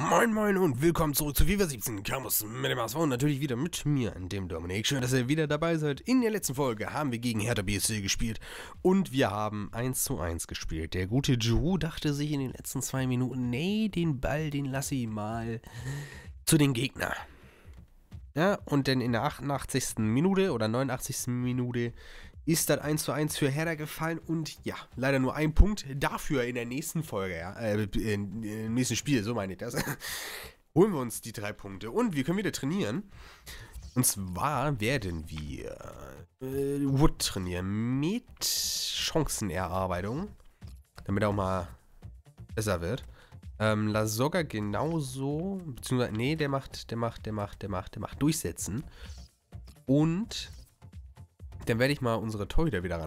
Moin moin und willkommen zurück zu FIFA 17, Camus mit dem HSV und natürlich wieder mit mir, dem Dominik. Schön, dass ihr wieder dabei seid. In der letzten Folge haben wir gegen Hertha BSC gespielt und wir haben 1:1 gespielt. Der gute Giroud dachte sich in den letzten 2 Minuten, nee, den Ball, den lasse ich mal zu den Gegner. Ja, und dann in der 88. Minute oder 89. Minute ist das 1:1 für Hertha gefallen und ja, leider nur ein Punkt. Dafür in der nächsten Folge, ja, im nächsten Spiel, so meine ich das, holen wir uns die 3 Punkte und wir können wieder trainieren. Und zwar werden wir Wood trainieren mit Chancenerarbeitung, damit er auch mal besser wird. Lasogga genauso, beziehungsweise, nee, der macht durchsetzen. Und dann werde ich mal unsere Torhüter wieder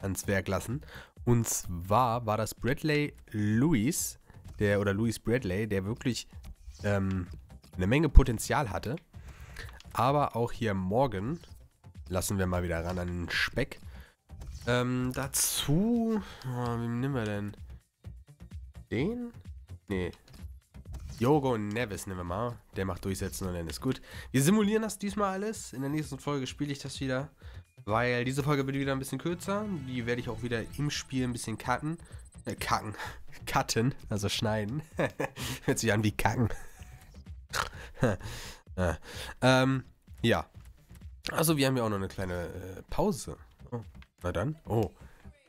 ans Werk lassen. Und zwar war das Bradley Lewis, Lewis Bradley, der wirklich eine Menge Potenzial hatte. Aber auch hier morgen lassen wir mal wieder ran an den Speck. Dazu, wen nehmen wir denn? Den? Nee. Yogo Neves nehmen wir mal. Der macht durchsetzen und dann ist gut. Wir simulieren das diesmal alles. In der nächsten Folge spiele ich das wieder. Weil diese Folge wird wieder ein bisschen kürzer. Die werde ich auch wieder im Spiel ein bisschen cutten. Cutten, also schneiden. Hört sich an wie kacken. Ja. Also wir haben ja auch noch eine kleine Pause. Oh, na dann. Oh.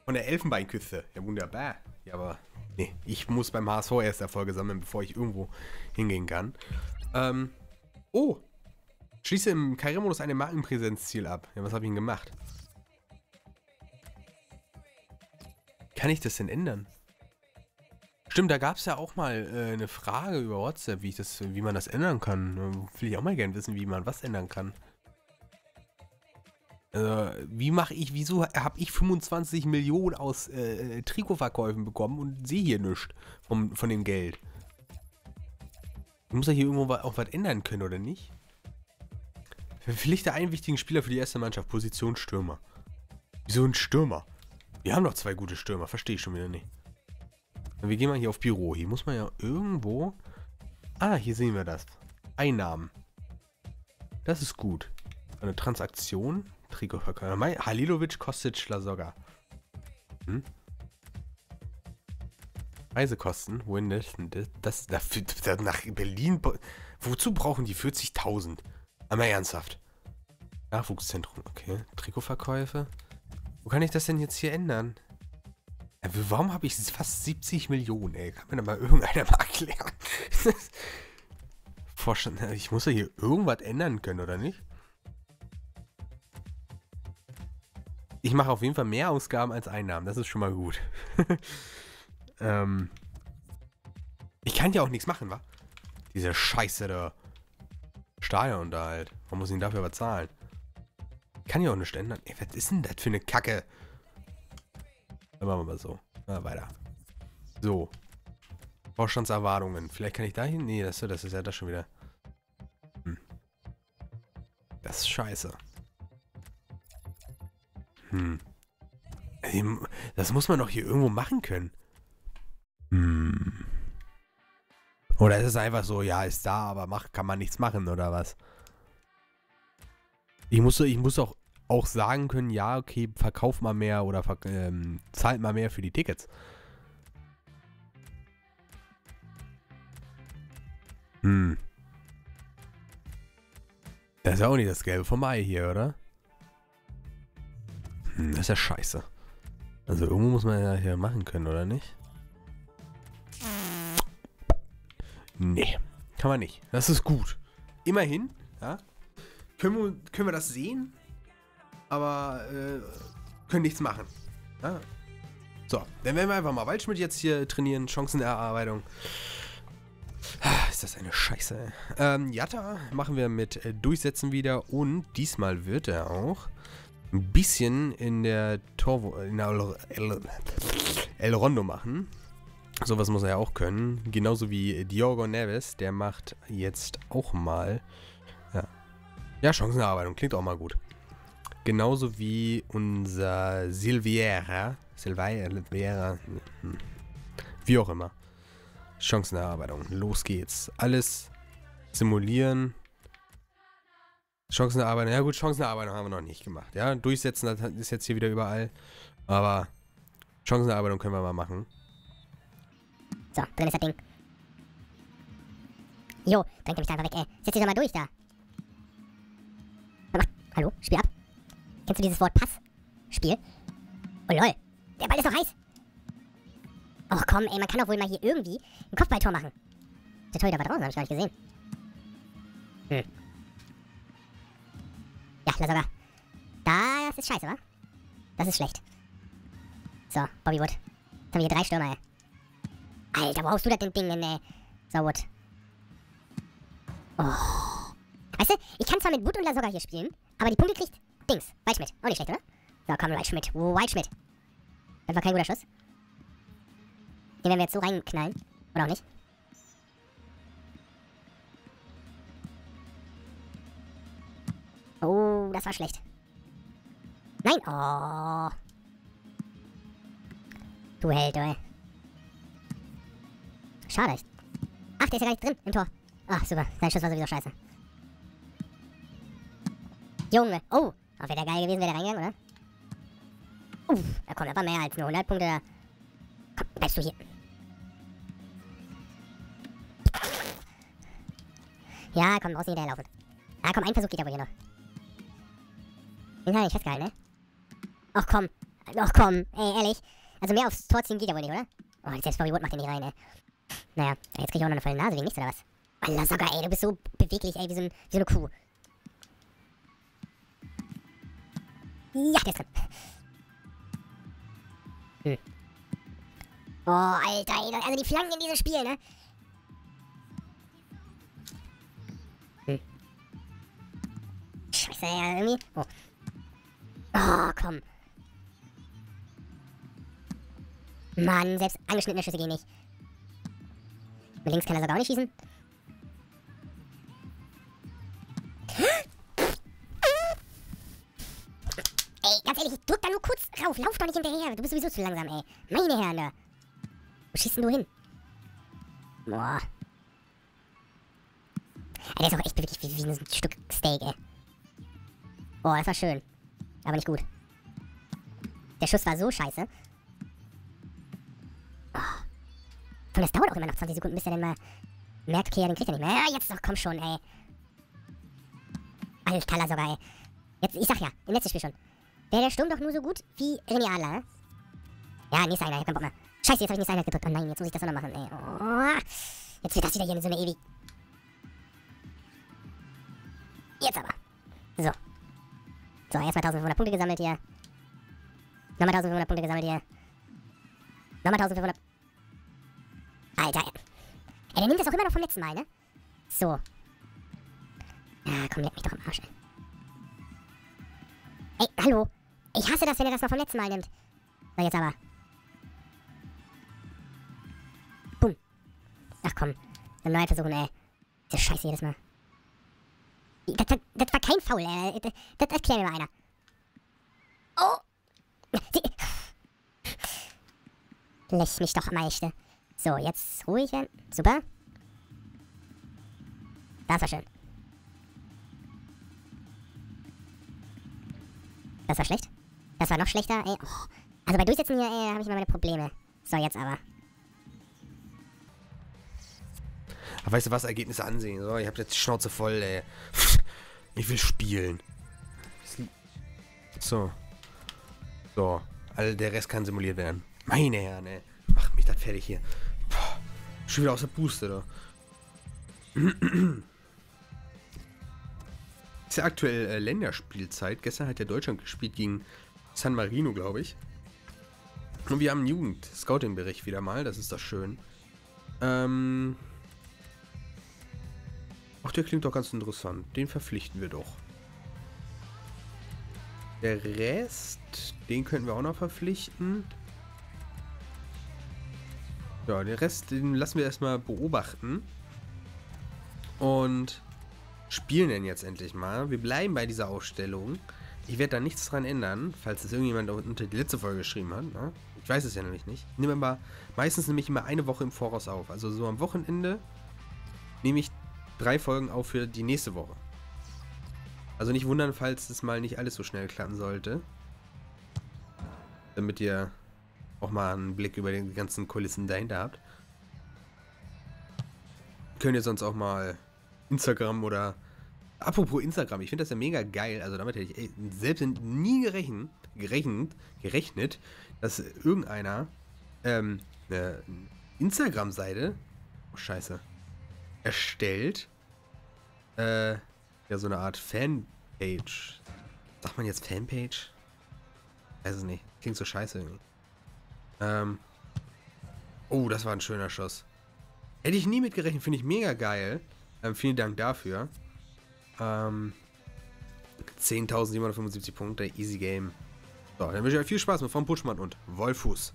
Von der Elfenbeinküste. Ja, wunderbar. Ja, aber nee, ich muss beim HSV erst Erfolge sammeln, bevor ich irgendwo hingehen kann. Oh! Schließe im Karrieremodus eine Markenpräsenzziel ab. Ja, was habe ich denn gemacht? Kann ich das denn ändern? Stimmt, da gab es ja auch mal eine Frage über WhatsApp, wie man das ändern kann. Will ich auch mal gerne wissen, wie man was ändern kann. Wieso habe ich 25 Millionen aus Trikotverkäufen bekommen und sehe hier nichts von dem Geld? Ich muss ja hier irgendwo auch was ändern können, oder nicht? Verpflichte einen wichtigen Spieler für die erste Mannschaft, Position Stürmer. Wieso ein Stürmer? Wir haben doch 2 gute Stürmer, verstehe ich schon wieder nicht. Wir gehen mal hier auf Büro, hier muss man ja irgendwo... Ah, hier sehen wir das. Einnahmen. Das ist gut. Eine Transaktion... Trikotverkäufer. Halilovic, Kostic, Lasogga. Hm? Reisekosten? Wohin denn das? Nach Berlin? Wozu brauchen die 40.000? Einmal ernsthaft. Nachwuchszentrum. Okay. Trikotverkäufe. Wo kann ich das denn jetzt hier ändern? Warum habe ich fast 70 Millionen, ey? Kann mir da mal irgendeiner mal erklären? Ich muss ja hier irgendwas ändern können, oder nicht? Ich mache auf jeden Fall mehr Ausgaben als Einnahmen. Das ist schon mal gut. Ich kann ja auch nichts machen, wa? Diese Scheiße da. Stadionunterhalt. Man muss ihn dafür aber zahlen. Ich kann ja auch nichts ändern. Ey, was ist denn das für eine Kacke? Dann machen wir mal so. Na, weiter. So. Vorstandserwartungen. Vielleicht kann ich da hin? Nee, das ist ja das schon wieder. Hm. Das ist scheiße. Hm. Das muss man doch hier irgendwo machen können. Hm. Oder ist es einfach so, ja, ist da, aber kann man nichts machen, oder was? Ich muss auch sagen können, ja, okay, verkauf mal mehr oder zahlt mal mehr für die Tickets. Hm. Das ist ja auch nicht das Gelbe vom Ei hier, oder? Das ist ja scheiße. Also irgendwo muss man ja hier machen können, oder nicht? Nee, kann man nicht. Das ist gut. Immerhin, ja, können wir das sehen, aber können nichts machen. Ja. So, dann werden wir einfach mal Waldschmidt jetzt hier trainieren. Chancenerarbeitung. Ist das eine Scheiße. Jatta machen wir mit Durchsetzen wieder und diesmal wird er auch ein bisschen in der El Rondo machen. Sowas muss er ja auch können. Genauso wie Diogo Neves, der macht jetzt auch mal. Ja, ja, Chancenerarbeitung, klingt auch mal gut. Genauso wie unser Silveira. Wie auch immer. Chancenerarbeitung. Los geht's. Alles simulieren. Chancenerarbeitung. Ja gut, Chancenerarbeitung haben wir noch nicht gemacht. Ja, durchsetzen, das ist jetzt hier wieder überall. Aber Chancenerarbeitung können wir mal machen. So, drin ist das Ding. Jo, drängt er mich da einfach weg, ey. Setz dich doch mal durch da. Hallo, Spiel ab. Kennst du dieses Wort Pass? Spiel? Oh lol, der Ball ist doch heiß. Och komm, ey, man kann doch wohl mal hier irgendwie ein Kopfballtor machen. Der Torhüter war draußen, hab ich gar nicht gesehen. Hm. Ja, Lasogga. Das ist scheiße, wa? Das ist schlecht. So, Bobby Wood. Jetzt haben wir hier drei Stürmer, ey. Alter, wo haust du das denn Ding denn, ey? So, Wood. Oh. Weißt du, ich kann zwar mit Wood und Lasogga hier spielen, aber die Punkte kriegt Dings. Waldschmidt. Auch nicht schlecht, oder? So, komm, Waldschmidt. Waldschmidt. Das war kein guter Schuss. Den werden wir jetzt so reinknallen. Oder auch nicht. Oh, das war schlecht. Nein. Oh. Du Held, ey. Schade. Ach, der ist ja gar nicht drin im Tor. Ach, super. Sein Schuss war sowieso scheiße. Junge. Oh. Aber wäre der geil gewesen, wäre der reingegangen, oder? Uff. Da kommt aber mehr als nur 100 Punkte da. Komm, bleibst du hier. Ja, komm, brauchst du nicht hinterherlaufen. Ja, komm, ein Versuch geht ja wohl hier noch. Den habe ich festgehalten, ne? Ach komm, ey, ehrlich. Also mehr aufs Tor ziehen geht ja wohl nicht, oder? Oh, selbst Bobby Wood macht den nicht rein, ey. Naja, jetzt krieg ich auch noch eine volle Nase wegen nichts, oder was? Alter, Lasogga, ey, du bist so beweglich, ey, wie so eine Kuh. Ja, der ist drin. Hm. Oh, Alter, ey, also die Flanken in diesem Spiel, ne? Hm. Scheiße, ja, irgendwie. Oh. Oh, komm. Mann, selbst angeschnittene Schüsse gehen nicht. Mit links kann er sogar auch nicht schießen. Ey, ganz ehrlich, ich drück da nur kurz rauf. Lauf doch nicht hinterher. Du bist sowieso zu langsam, ey. Meine Herren, da. Wo schießt denn du hin? Boah. Ey, der ist auch echt wirklich wie ein Stück Steak, ey. Boah, das war schön. Aber nicht gut. Der Schuss war so scheiße. Und das dauert auch immer noch 20 Sekunden, bis er dann mal merkt, okay, ja, den kriegt er nicht mehr. Ja, jetzt doch, komm schon, ey. Alter, Lasogga, ey. Jetzt, ich sag ja, im letzten Spiel schon. Wäre der Sturm doch nur so gut wie René Adler, ne? Ja, nächste Einheit, komm, Bock mal. Scheiße, jetzt hab ich nächste Einheit gedrückt. Oh nein, jetzt muss ich das auch noch machen, ey. Oh, jetzt wird das wieder hier in so eine ewig. Jetzt aber. So. So, erstmal 1500 Punkte gesammelt hier. Nochmal 1500 Punkte gesammelt hier. Nochmal 1500... Alter, ey. Ey, der nimmt das auch immer noch vom letzten Mal, ne? So. Ah, komm, leck mich doch am Arsch, ey. Ey, hallo. Ich hasse das, wenn er das noch vom letzten Mal nimmt. So, jetzt aber. Boom. Ach komm. Eine neue Versuchung, ey. Das ist scheiße jedes Mal. Das war kein Foul, ey. Das erklärt mir mal einer. Oh. Läch mich doch am Arsch, ne? So, jetzt ruhig werden. Super. Das war schön. Das war schlecht. Das war noch schlechter, ey. Oh. Also bei Durchsetzen hier, ey, habe ich immer meine Probleme. So, jetzt aber. Ach, weißt du was? Ergebnisse ansehen. So, ich hab jetzt die Schnauze voll, ey. Ich will spielen. So. So. Also der Rest kann simuliert werden. Meine Herren, ey. Mach mich das fertig hier. Schon wieder aus der Puste, da. Ist ja aktuell Länderspielzeit. Gestern hat ja Deutschland gespielt gegen San Marino, glaube ich. Und wir haben einen Jugend-Scouting-Bericht wieder mal. Das ist das schön. Ach, der klingt doch ganz interessant. Den verpflichten wir doch. Der Rest, den könnten wir auch noch verpflichten. Ja, den Rest, den lassen wir erstmal beobachten. Und spielen denn jetzt endlich mal. Wir bleiben bei dieser Ausstellung. Ich werde da nichts dran ändern, falls es irgendjemand unter die letzte Folge geschrieben hat. Ne? Ich weiß es ja nämlich nicht. Ich nehme immer, meistens nehme ich immer eine Woche im Voraus auf. Also so am Wochenende nehme ich 3 Folgen auf für die nächste Woche. Also nicht wundern, falls es mal nicht alles so schnell klappen sollte. Damit ihr auch mal einen Blick über den ganzen Kulissen dahinter habt. Könnt ihr sonst auch mal Instagram oder... Apropos Instagram, ich finde das ja mega geil. Also damit hätte ich selbst nie gerechnet, dass irgendeiner eine Instagram-Seite... Oh, scheiße. Erstellt. Ja, so eine Art Fanpage. Sagt man jetzt Fanpage? Weiß es nicht. Klingt so scheiße irgendwie. Oh, das war ein schöner Schuss. Hätte ich nie mitgerechnet, finde ich mega geil. Vielen Dank dafür. 10.775 Punkte, easy game. So, dann wünsche ich euch viel Spaß mit Frau Putschmann und Wolfuß.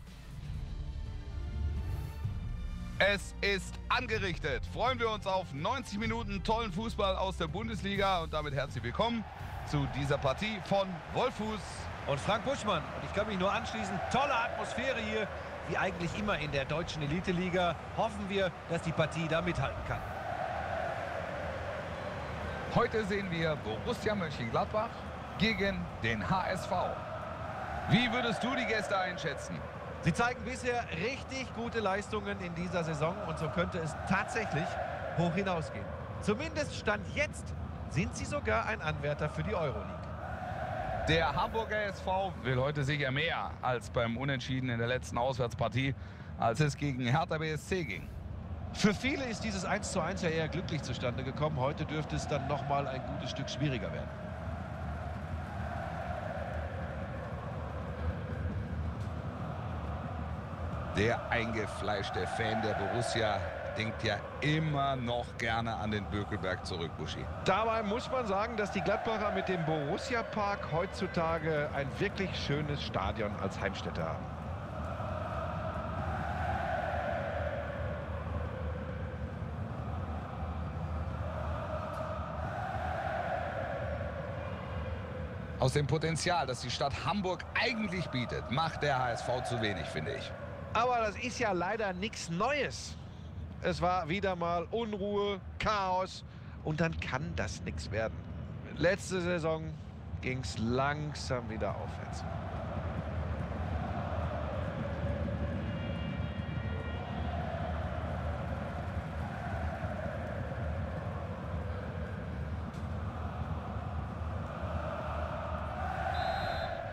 Es ist angerichtet. Freuen wir uns auf 90 Minuten tollen Fußball aus der Bundesliga und damit herzlich willkommen zu dieser Partie von Wolfuß und Frank Buschmann. Und ich kann mich nur anschließen, tolle Atmosphäre hier, wie eigentlich immer in der deutschen Eliteliga. Hoffen wir, dass die Partie da mithalten kann. Heute sehen wir Borussia Mönchengladbach gegen den HSV. Wie würdest du die Gäste einschätzen? Sie zeigen bisher richtig gute Leistungen in dieser Saison und so könnte es tatsächlich hoch hinausgehen. Zumindest Stand jetzt sind sie sogar ein Anwärter für die Euroleague. Der Hamburger SV will heute sicher mehr als beim Unentschieden in der letzten Auswärtspartie, als es gegen Hertha BSC ging. Für viele ist dieses 1:1 ja eher glücklich zustande gekommen. Heute dürfte es dann nochmal ein gutes Stück schwieriger werden. Der eingefleischte Fan der Borussia denkt ja immer noch gerne an den Bökelberg zurück, Buschi. Dabei muss man sagen, dass die Gladbacher mit dem Borussia-Park heutzutage ein wirklich schönes Stadion als Heimstätte haben. Aus dem Potenzial, das die Stadt Hamburg eigentlich bietet, macht der HSV zu wenig, finde ich. Aber das ist ja leider nichts Neues. Es war wieder mal Unruhe, Chaos und dann kann das nichts werden. Letzte Saison ging es langsam wieder aufwärts.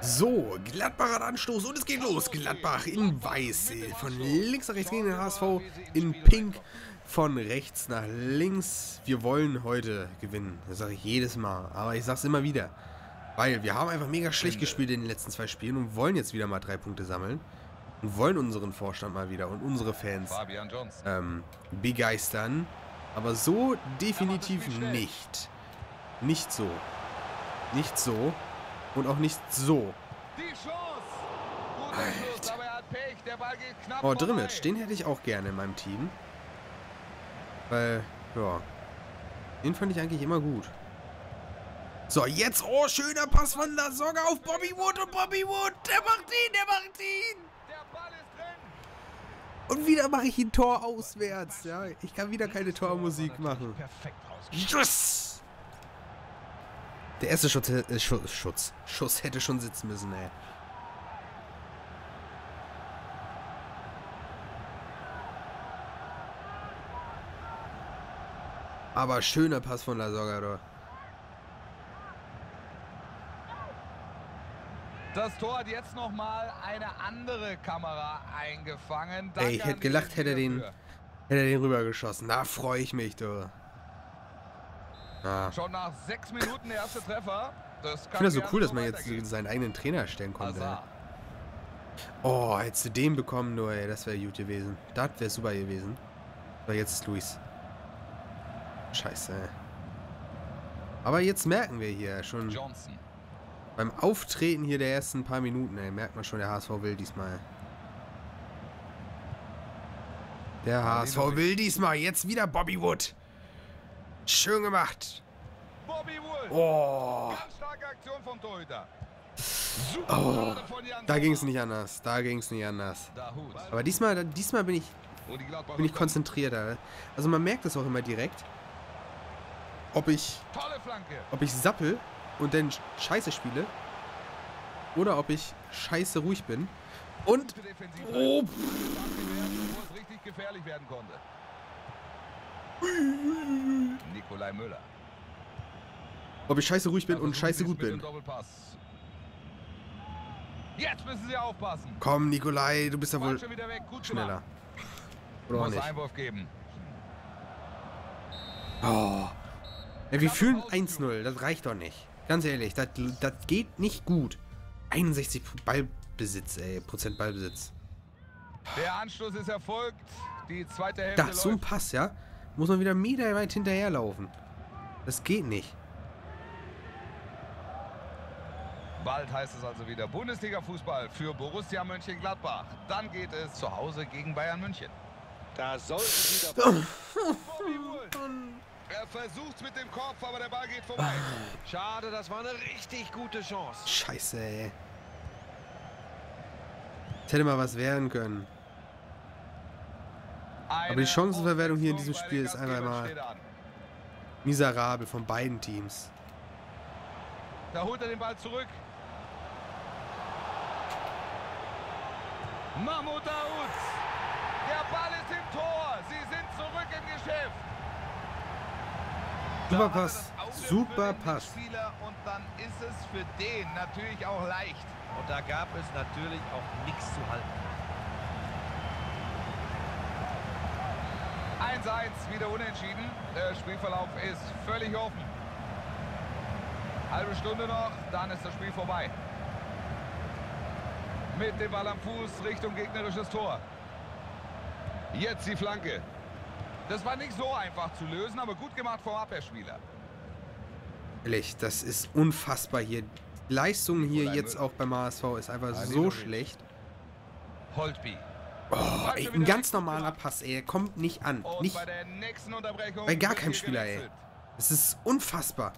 So, Gladbach hat Anstoß und es geht los. Gladbach in Weiß, von links nach rechts gegen den HSV in Pink, von rechts nach links. Wir wollen heute gewinnen, das sage ich jedes Mal, aber ich sage es immer wieder, weil wir haben einfach mega schlecht gespielt in den letzten 2 Spielen und wollen jetzt wieder mal 3 Punkte sammeln und wollen unseren Vorstand mal wieder und unsere Fans begeistern, aber so definitiv nicht. Nicht so. Nicht so. Und auch nicht so. Alter. Oh, Drimmitsch, den hätte ich auch gerne in meinem Team. Weil, ja. Den fand ich eigentlich immer gut. So, jetzt, oh, schöner Pass von Lasogga auf Bobby Wood. Und Bobby Wood, der macht ihn, der macht ihn. Und wieder mache ich ein Tor auswärts. Ja, ich kann wieder keine Tormusik machen. Yes! Der erste Schuss hätte schon sitzen müssen, ey. Aber schöner Pass von Lasogga, doch. Das Tor hat jetzt nochmal eine andere Kamera eingefangen. Danke, ey, ich hätte gelacht, hätte er den rübergeschossen. Da freue ich mich, du. Ah. Schon nach 6 Minuten der erste Treffer. Das kann ich finde das so cool, dass man jetzt seinen eigenen Trainer stellen konnte. Oh, hättest du den bekommen, nur ey, das wäre gut gewesen. Das wäre super gewesen. Aber jetzt ist Luis. Scheiße. Aber jetzt merken wir hier schon beim Auftreten hier der ersten paar Minuten, ey, merkt man schon, der HSV will diesmal. Der HSV will diesmal. Jetzt wieder Bobby Wood. Schön gemacht. Bobby Wood. Oh. Ganz starke Aktion vom Torhüter. Oh, da ging es nicht anders. Da ging es nicht anders. Aber diesmal bin ich konzentrierter. Also man merkt das auch immer direkt. Ob ich sappel und dann scheiße spiele. Oder ob ich scheiße ruhig bin. Und... Oh. Nikolai Müller. Ob ich scheiße ruhig bin und scheiße gut bin. Jetzt müssen Sie aufpassen. Komm, Nikolai, du bist ja wohl schneller. Oder auch nicht. Oh. Ja, wir fühlen 1-0. Das reicht doch nicht. Ganz ehrlich, das geht nicht gut. 61 Ballbesitz, ey. Prozent Ballbesitz. Der Anschluss ist erfolgt. Die zweite Hälfte. Das, so ein Pass, ja? Muss man wieder meterweit hinterherlaufen. Das geht nicht. Bald heißt es also wieder Bundesliga-Fußball für Borussia Mönchengladbach. Dann geht es zu Hause gegen Bayern München. Da sollten sie wieder... Bobby Wood. Er versucht's mit dem Kopf, aber der Ball geht vorbei. Schade, das war eine richtig gute Chance. Scheiße, ey. Das hätte mal was werden können. Aber die Chancenverwertung hier in diesem Spiel ist einfach mal miserabel von beiden Teams. Da holt er den Ball zurück. Mahmoud. Der Ball ist im Tor. Sie sind zurück im Geschäft. Super Pass. Super Pass. Und dann ist es für den natürlich auch leicht. Und da gab es natürlich auch nichts zu halten. 1-1, wieder unentschieden. Der Spielverlauf ist völlig offen. Halbe Stunde noch, dann ist das Spiel vorbei. Mit dem Ball am Fuß Richtung gegnerisches Tor. Jetzt die Flanke. Das war nicht so einfach zu lösen, aber gut gemacht vom Abwehrspieler. Ehrlich, das ist unfassbar hier. Die Leistung hier jetzt auch beim HSV ist einfach so schlecht. Holtby. Oh, ey, ein ganz normaler Pass, ey. Er kommt nicht an. Nicht bei gar keinem Spieler, ey. Es ist unfassbar.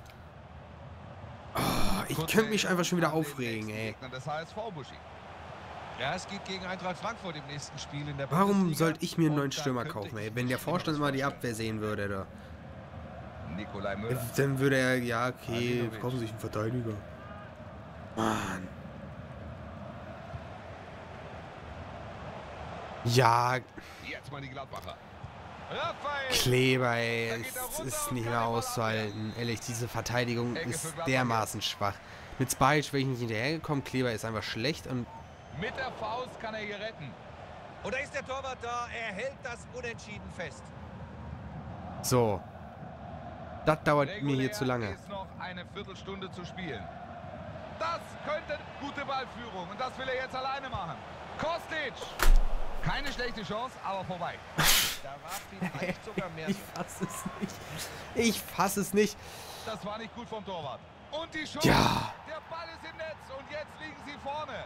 Oh, ich könnte mich einfach schon wieder aufregen, ey. Warum sollte ich mir einen neuen Stürmer kaufen, ey? Wenn der Vorstand mal die Abwehr sehen würde, da. Dann würde er, ja, okay, kaufen sich einen Verteidiger. Mann. Ja. Jetzt mal die Gladbacher. Kleber, ey. Es ist nicht mehr auszuhalten. Ehrlich, diese Verteidigung ist dermaßen schwach. Mit Spike wäre ich nicht hinterhergekommen. Kleber ist einfach schlecht und... Mit der Faust kann er hier retten. Und da ist der Torwart da. Er hält das unentschieden fest. So. Das dauert mir hier zu lange. Ist noch eine Viertelstunde zu spielen. Das könnte gute Ballführung. Und das will er jetzt alleine machen. Kostic. Keine schlechte Chance, aber vorbei. Da war vielleicht sogar mehr. Ich fasse es nicht. Ich fasse es nicht. Das war nicht gut vom Torwart. Und die Chance. Ja. Der Ball ist im Netz und jetzt liegen sie vorne.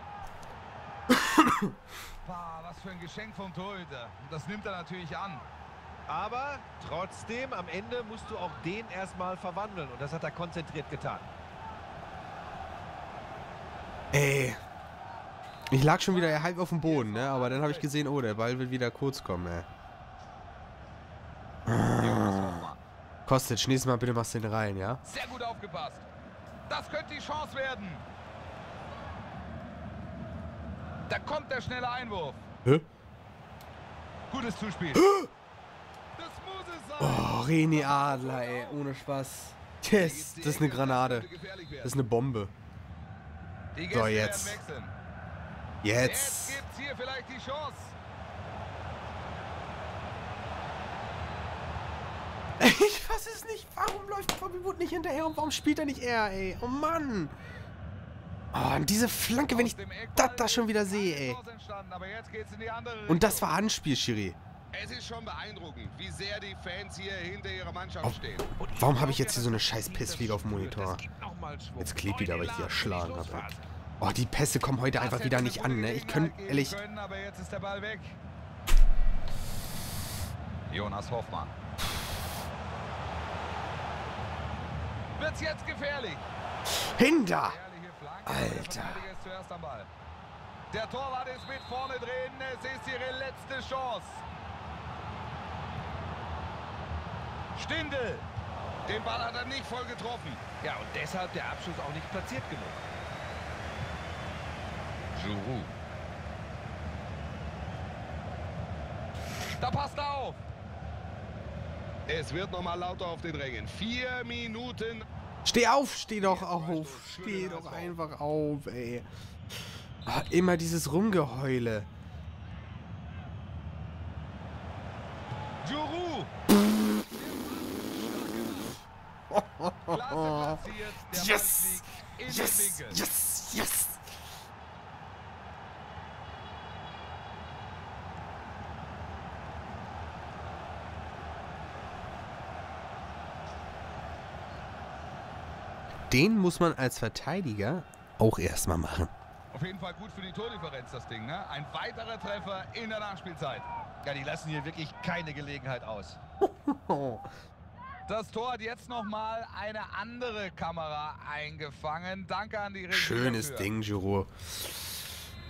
Bah, was für ein Geschenk vom Torhüter. Das nimmt er natürlich an. Aber trotzdem, am Ende musst du auch den erstmal verwandeln. Und das hat er konzentriert getan. Ey. Ich lag schon wieder halb auf dem Boden, ne? Aber dann habe ich gesehen, oh, der Ball will wieder kurz kommen, ey. Kostic, nächstes Mal bitte machst du den rein, ja? Sehr gut aufgepasst. Das könnte die Chance werden. Da kommt der schnelle Einwurf. Hä? Gutes Zuspiel. Das muss es sein. Oh, René Adler, ey, ohne Spaß. Das ist eine Granate. Das ist eine Bombe. So, jetzt. Jetzt gibt's hier vielleicht die Chance. Ich fasse es nicht. Warum läuft Bobby Wood nicht hinterher und warum spielt er nicht er, ey? Oh Mann. Oh, und diese Flanke, wenn ich das da schon wieder sehe, ey. Und das war Handspiel, Schiri. Es ist schon beeindruckend, wie sehr die Fans hier hinter ihrer Mannschaft stehen. Warum habe ich jetzt hier so eine scheiß Pissfliege auf dem Monitor? Jetzt klebt wieder, weil ich die erschlagen habe. Oh, die Pässe kommen heute einfach wieder nicht an, ne? Ich könnte, ehrlich... Aber jetzt ist der Ball weg. Jonas Hoffmann. Wird's jetzt gefährlich. Hinter! Alter. Der Torwart ist mit vorne drin. Es ist ihre letzte Chance. Stindl. Den Ball hat er nicht voll getroffen. Ja, und deshalb der Abschluss auch nicht platziert genug. Djourou. Da passt er auf. Es wird nochmal lauter auf den Rängen. 4 Minuten. Steh auf, steh doch auf. Steh doch einfach auf, ey. Ach, immer dieses Rumgeheule. Djourou. Yes! Yes! Yes! Yes! Den muss man als Verteidiger auch erstmal machen. Auf jeden Fall gut für die Tordifferenz, das Ding, ne? Ein weiterer Treffer in der Nachspielzeit. Ja, die lassen hier wirklich keine Gelegenheit aus. Das Tor hat jetzt nochmal eine andere Kamera eingefangen. Danke an die Regie. Schönes Ding, Giroud.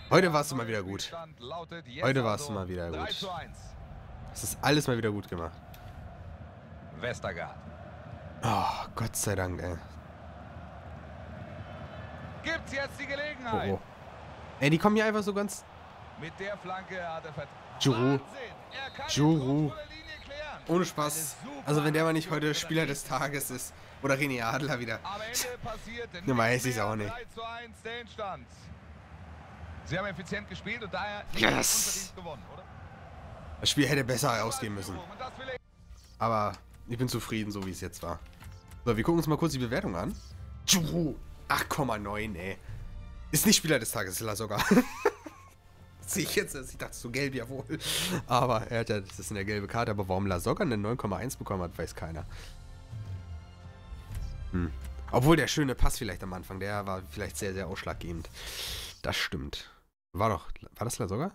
Heute warst du mal wieder gut. Heute warst du mal wieder gut. Es ist alles mal wieder gut gemacht. Westergaard. Oh, Gott sei Dank, ey. Gibt's jetzt die Gelegenheit. Oh, oh. Ey, die kommen hier einfach so ganz... Mit der Flanke hat er Giroud. Giroud. Ohne Spaß. Also wenn der mal nicht heute Spieler des Tages ist. Oder René Adler wieder. Dann weiß ich es auch nicht. Sie haben effizient gespielt und daher... Yes! Das Spiel hätte besser ausgehen müssen. Aber ich bin zufrieden, so wie es jetzt war. So, wir gucken uns mal kurz die Bewertung an. Giroud. 8,9, ey. Ist nicht Spieler des Tages, Lasogga. Sehe ich jetzt, ich dachte, so gelb, jawohl. Aber er hat ja, das ist eine gelbe Karte. Aber warum Lasogga eine 9,1 bekommen hat, weiß keiner. Hm. Obwohl der schöne Pass vielleicht am Anfang, der war vielleicht sehr, sehr ausschlaggebend. Das stimmt. War das Lasogga?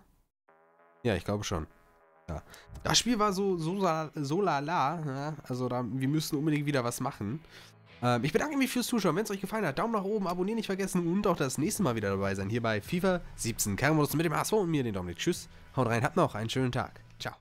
Ja, ich glaube schon. Ja. Das Spiel war so lala. Ja? Also, wir müssen unbedingt wieder was machen. Ich bedanke mich fürs Zuschauen. Wenn es euch gefallen hat, Daumen nach oben, abonnieren nicht vergessen und auch das nächste Mal wieder dabei sein. Hier bei FIFA 17. Karimodus mit dem HSV und mir, den Dominik. Tschüss, haut rein, habt noch einen schönen Tag. Ciao.